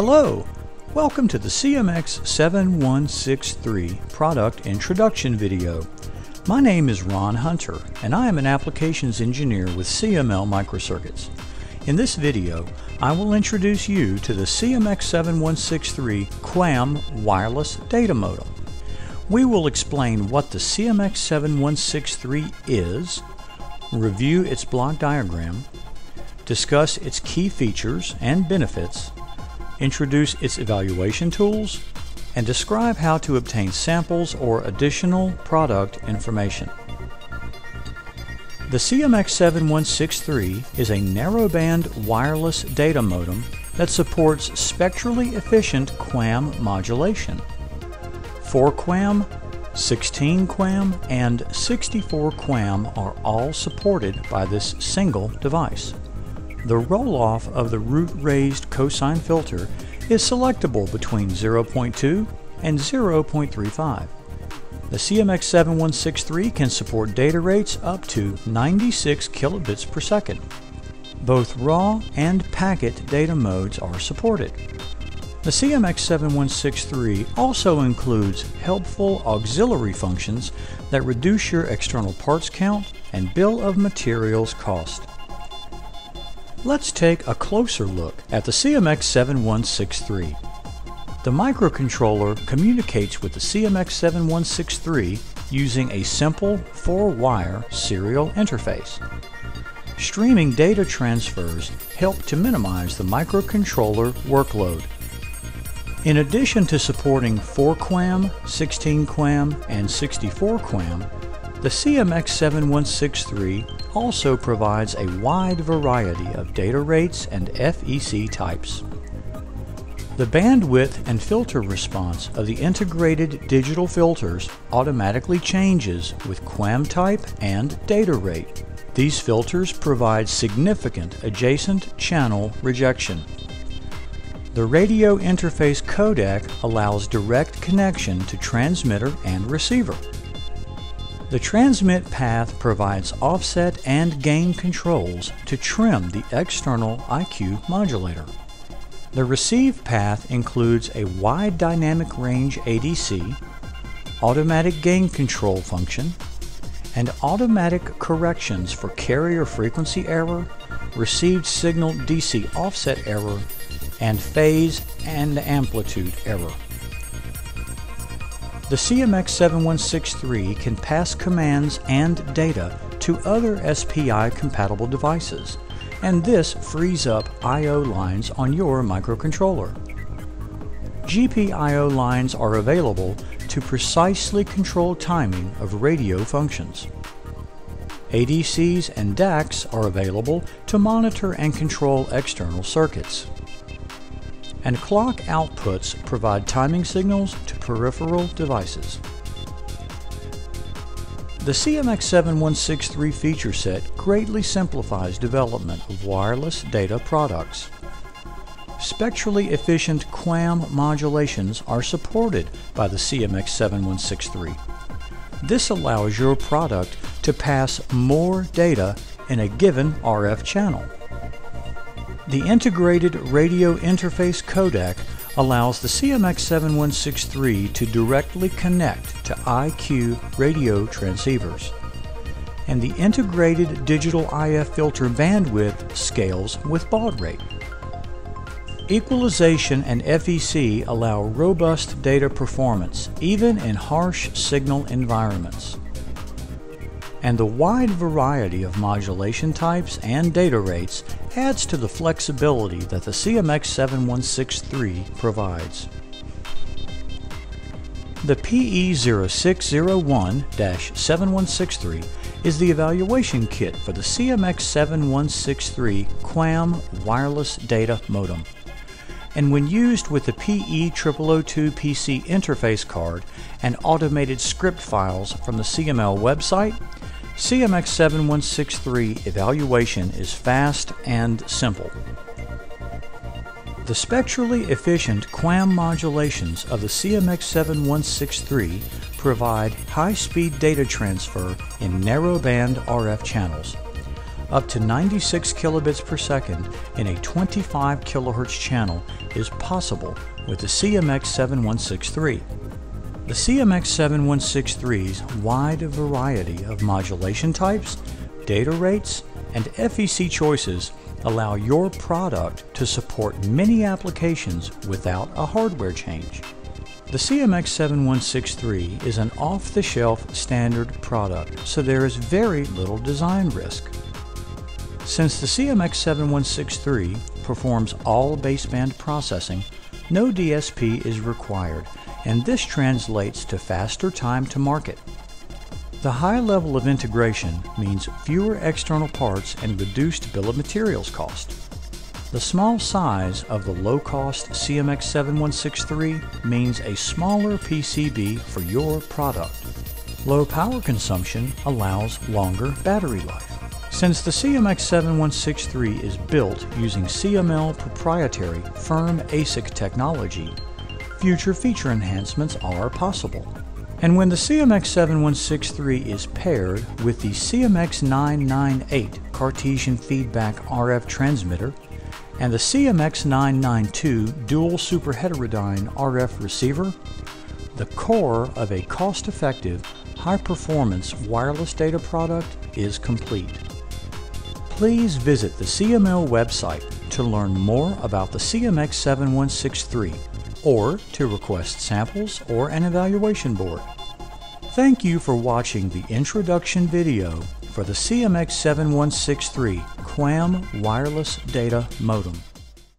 Hello! Welcome to the CMX7163 product introduction video. My name is Ron Hunter and I am an applications engineer with CML Microcircuits. In this video, I will introduce you to the CMX7163 QAM wireless data modem. We will explain what the CMX7163 is, review its block diagram, discuss its key features and benefits, introduce its evaluation tools, and describe how to obtain samples or additional product information. The CMX7163 is a narrowband wireless data modem that supports spectrally efficient QAM modulation. 4QAM, 16QAM, and 64QAM are all supported by this single device. The roll-off of the root-raised cosine filter is selectable between 0.2 and 0.35. The CMX7163 can support data rates up to 96 kilobits per second. Both raw and packet data modes are supported. The CMX7163 also includes helpful auxiliary functions that reduce your external parts count and bill of materials cost. Let's take a closer look at the CMX7163. The microcontroller communicates with the CMX7163 using a simple 4-wire serial interface. Streaming data transfers help to minimize the microcontroller workload. In addition to supporting 4QAM, 16QAM, and 64QAM, the CMX7163 also provides a wide variety of data rates and FEC types. The bandwidth and filter response of the integrated digital filters automatically changes with QAM type and data rate. These filters provide significant adjacent channel rejection. The radio interface codec allows direct connection to transmitter and receiver. The transmit path provides offset and gain controls to trim the external IQ modulator. The receive path includes a wide dynamic range ADC, automatic gain control function, and automatic corrections for carrier frequency error, received signal DC offset error, and phase and amplitude error. The CMX7163 can pass commands and data to other SPI-compatible devices, and this frees up I/O lines on your microcontroller. GPIO lines are available to precisely control timing of radio functions. ADCs and DACs are available to monitor and control external circuits. And clock outputs provide timing signals to peripheral devices. The CMX7163 feature set greatly simplifies development of wireless data products. Spectrally efficient QAM modulations are supported by the CMX7163. This allows your product to pass more data in a given RF channel. The integrated radio interface codec allows the CMX7163 to directly connect to IQ radio transceivers. And the integrated digital IF filter bandwidth scales with baud rate. Equalization and FEC allow robust data performance, even in harsh signal environments. And the wide variety of modulation types and data rates adds to the flexibility that the CMX7163 provides. The PE0601-7163 is the evaluation kit for the CMX7163 QAM wireless data modem. And when used with the PE0002 PC interface card and automated script files from the CML website, CMX7163 evaluation is fast and simple. The spectrally efficient QAM modulations of the CMX7163 provide high-speed data transfer in narrowband RF channels. up to 96 kilobits per second in a 25 kilohertz channel is possible with the CMX7163. The CMX7163's wide variety of modulation types, data rates, and FEC choices allow your product to support many applications without a hardware change. The CMX7163 is an off-the-shelf standard product, so there is very little design risk. Since the CMX7163 performs all baseband processing, no DSP is required, and this translates to faster time to market. The high level of integration means fewer external parts and reduced bill of materials cost. The small size of the low-cost CMX7163 means a smaller PCB for your product. Low power consumption allows longer battery life. Since the CMX7163 is built using CML proprietary firm ASIC technology, future feature enhancements are possible. And when the CMX7163 is paired with the CMX998 Cartesian feedback RF transmitter and the CMX992 dual superheterodyne RF receiver, the core of a cost-effective, high-performance wireless data product is complete. Please visit the CML website to learn more about the CMX7163. Or to request samples or an evaluation board. Thank you for watching the introduction video for the CMX7163 QAM Wireless Data Modem.